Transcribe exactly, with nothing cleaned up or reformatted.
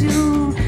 you.